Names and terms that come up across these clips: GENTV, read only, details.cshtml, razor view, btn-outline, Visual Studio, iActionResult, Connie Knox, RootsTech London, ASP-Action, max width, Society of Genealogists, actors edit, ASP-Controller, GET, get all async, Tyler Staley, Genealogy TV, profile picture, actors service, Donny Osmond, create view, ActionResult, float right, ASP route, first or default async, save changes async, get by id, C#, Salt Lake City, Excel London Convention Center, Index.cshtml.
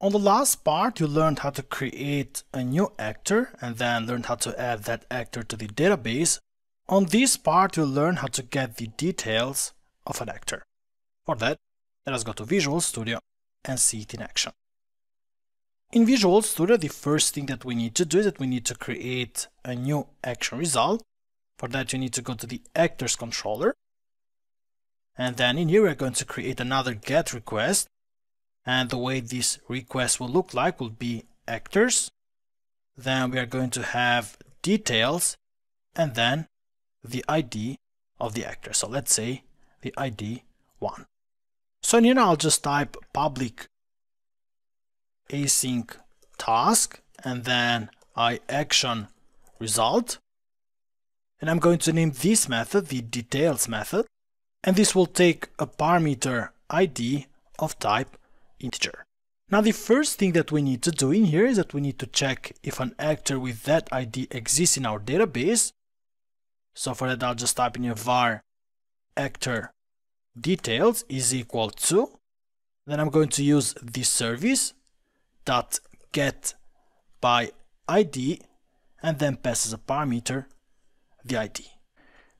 On the last part, you learned how to create a new actor and then learned how to add that actor to the database. On this part, you learn how to get the details of an actor. For that, let us go to Visual Studio and see it in action. In Visual Studio, the first thing that we need to do is that we need to create a new action result. For that, you need to go to the Actors controller. And then in here, we're going to create another get request. And the way this request will look like will be actors. Then we are going to have details and then the ID of the actor. So let's say the ID 1. So in here I'll just type public async task and then iActionResult. And I'm going to name this method the details method. And this will take a parameter ID of type integer. Now the first thing that we need to do in here is that we need to check if an actor with that ID exists in our database. So for that I'll just type in here var actor details is equal to, then I'm going to use the service dot get by id and then pass as a parameter the ID.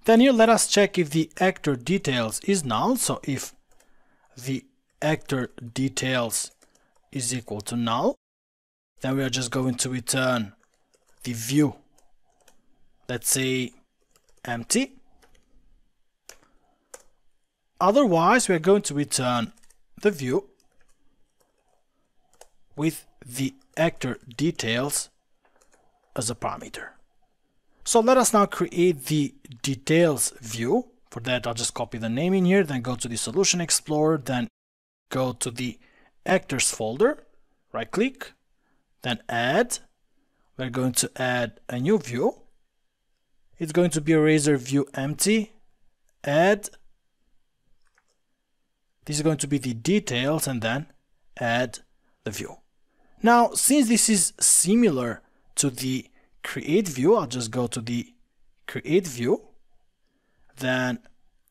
Then here let us check if the actor details is null, so if the actor details is equal to null, then we are just going to return the view, let's say empty. Otherwise we are going to return the view with the actor details as a parameter. So let us now create the details view. For that I'll just copy the name in here, then go to the solution explorer, then go to the actors folder, right click, then add. We're going to add a new view. It's going to be a razor view empty, add. This is going to be the details and then add the view. Now, since this is similar to the create view, I'll just go to the create view, then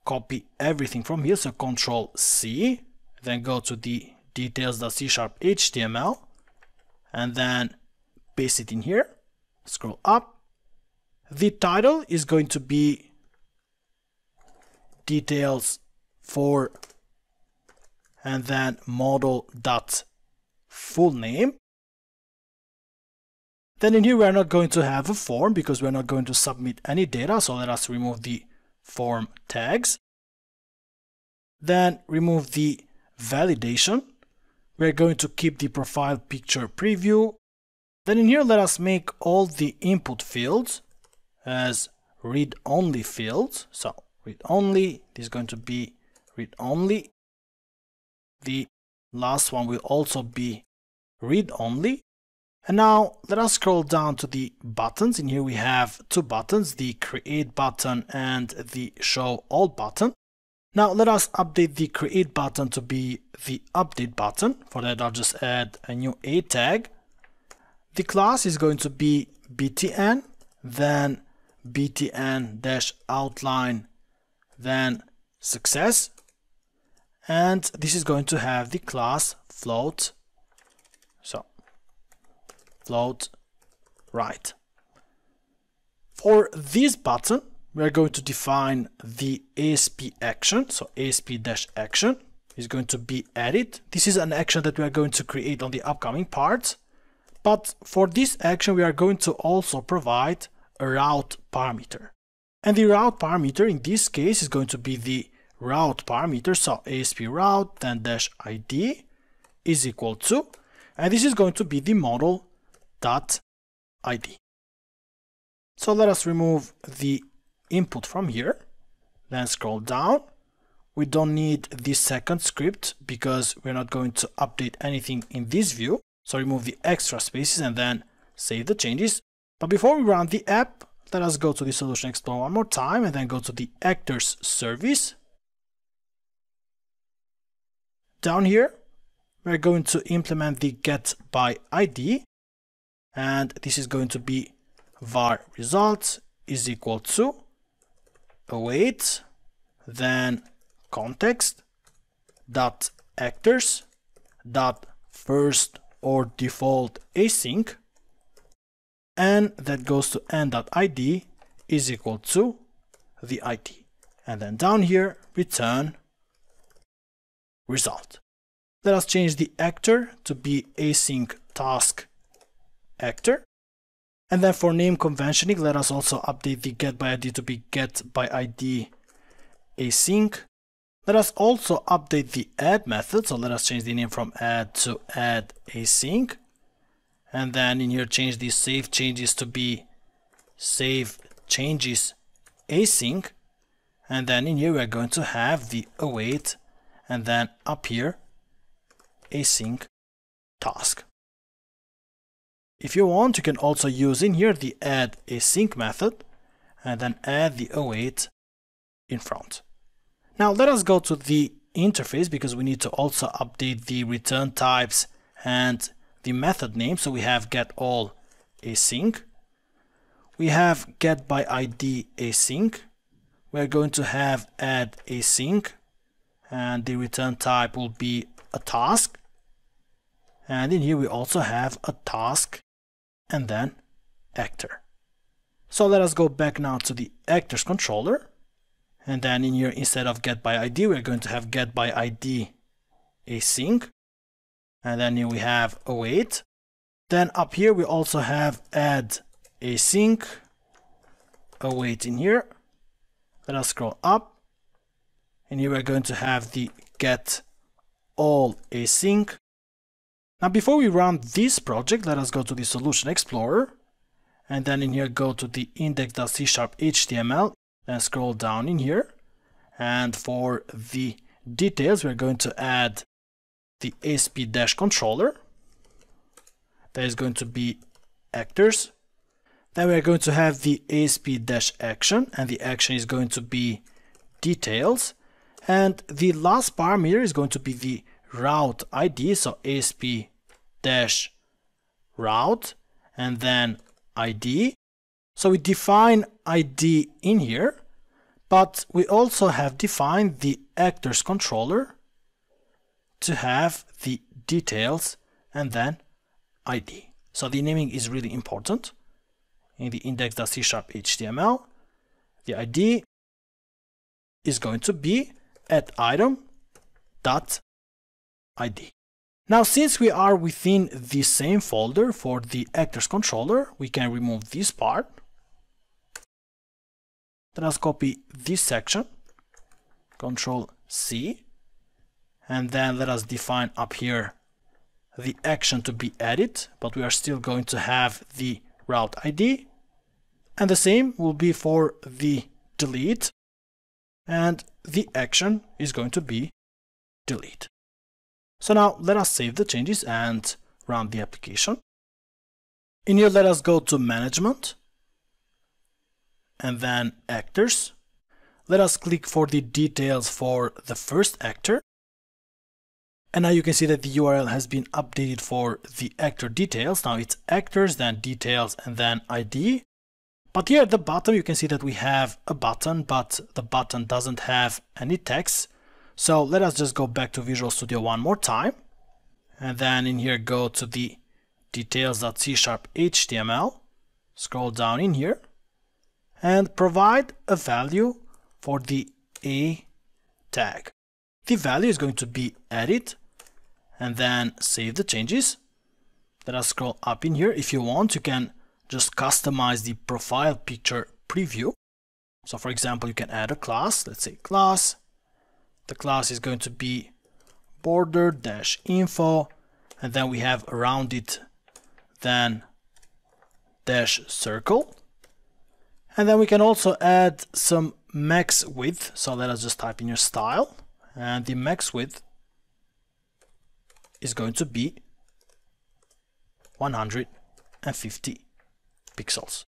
copy everything from here. So control C. Then go to the details.cshtml and then paste it in here, scroll up. The title is going to be details for and then model.fullname. Then in here we are not going to have a form because we are not going to submit any data, so let us remove the form tags. Then remove the validation. We're going to keep the profile picture preview. Then in here let us make all the input fields as read only fields. So read only, this is going to be read only. The last one will also be read only. And now let us scroll down to the buttons. In here we have two buttons, the create button and the show all button. Now let us update the create button to be the update button. For that I'll just add a new A tag. The class is going to be btn, then btn-outline, then success. And this is going to have the class float, so float right. For this button, we are going to define the ASP action, so ASP-Action is going to be edit. This is an action that we are going to create on the upcoming parts. But for this action, we are going to also provide a route parameter. And the route parameter in this case is going to be the route parameter, so ASP route, then dash ID is equal to, and this is going to be the model.id. So let us remove the input from here, then scroll down. We don't need this second script because we're not going to update anything in this view, so remove the extra spaces and then save the changes. But before we run the app, let us go to the solution explorer one more time and then go to the actors service. Down here we're going to implement the get by id, and this is going to be var results is equal to await, then context dot actors dot first or default async, and that goes to n.id is equal to the id, and then down here return result. Let us change the actor to be async task actor, and then for name conventioning let us also update the get by id to be get by id async. Let us also update the add method, so let us change the name from add to add async, and then in here change the save changes to be save changes async, and then in here we are going to have the await, and then up here async task. If you want, you can also use in here the add async method and then add the await in front. Now let us go to the interface, because we need to also update the return types and the method name. So we have get all async, we have get by id async, we are going to have add async, and the return type will be a task, and in here we also have a task and then actor. So let us go back now to the actors controller, and then in here instead of get by id we are going to have get by id async, and then here we have await, then up here we also have add async await in here. Let us scroll up, and here we are going to have the get all async. Now before we run this project, let us go to the solution explorer, and then in here go to the Index.cshtml and scroll down in here, and for the details we're going to add the ASP-Controller that is going to be actors. Then we're going to have the ASP-Action, and the action is going to be details, and the last parameter is going to be the route ID, so ASP-Route and then ID. So we define ID in here, but we also have defined the actors controller to have the details and then ID. So the naming is really important. In the Index.cshtml, the ID is going to be @item.id. Now since we are within the same folder for the actors controller, we can remove this part. Let us copy this section, Control C, and then let us define up here the action to be edit, but we are still going to have the route ID, and the same will be for the delete, and the action is going to be delete. So now let us save the changes and run the application. In here let us go to management and then actors. Let us click for the details for the first actor, and now you can see that the URL has been updated for the actor details. Now it's actors, then details, and then ID. But here at the bottom you can see that we have a button, but the button doesn't have any text. So let us just go back to Visual Studio one more time, and then in here go to the details.cshtml, scroll down in here, and provide a value for the A tag. The value is going to be edit, and then save the changes. Let us scroll up in here. If you want, you can just customize the profile picture preview. So for example, you can add a class, let's say class. The class is going to be border-info, and then we have rounded dash circle. And then we can also add some max width. So let us just type in your style, and the max width is going to be 150 pixels.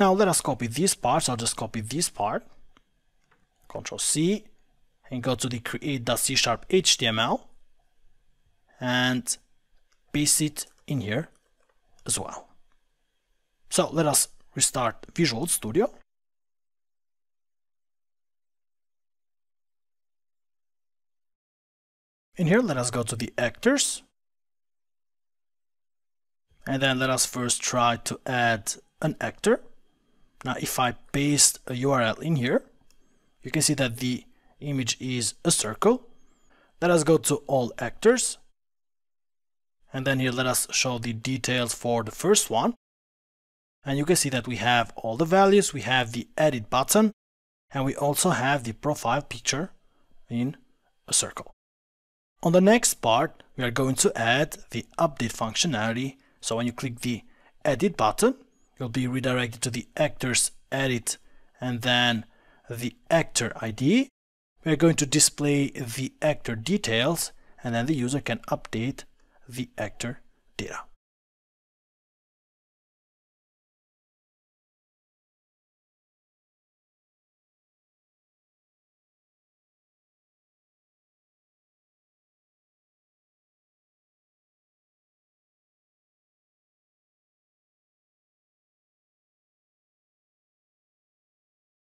Now let us copy this part. So I'll just copy this part, Control C, and go to the create.cshtml and paste it in here as well. So let us restart Visual Studio. In here let us go to the actors, And then let us first try to add an actor. Now if I paste a URL in here, you can see that the image is a circle. Let us go to all actors. And then here let us show the details for the first one. And you can see that we have all the values, we have the edit button, and we also have the profile picture in a circle. On the next part, we are going to add the update functionality. So when you click the edit button, you'll be redirected to the actors edit and then the actor ID. We are going to display the actor details and then the user can update the actor data.